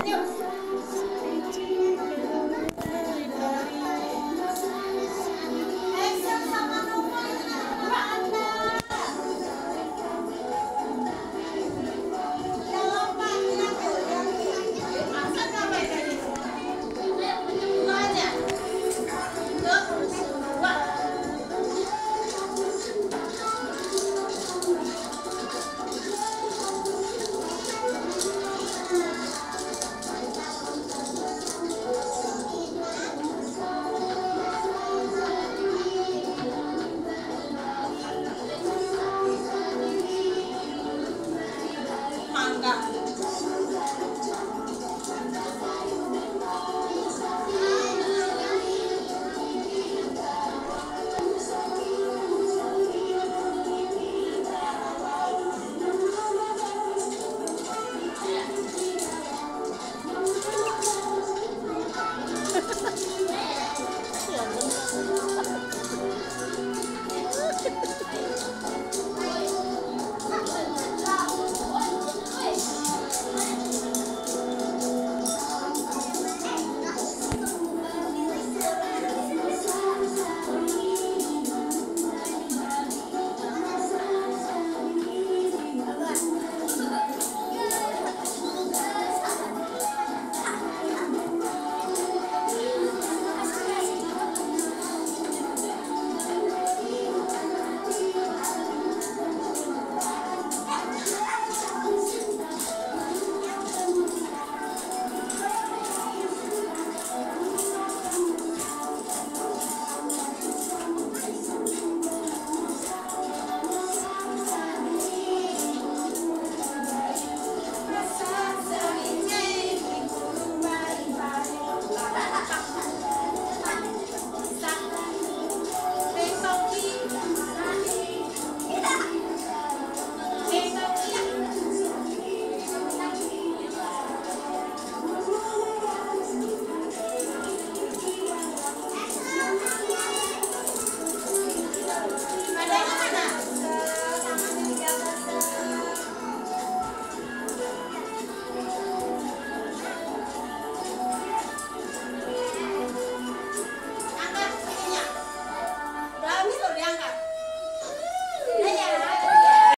Adiós.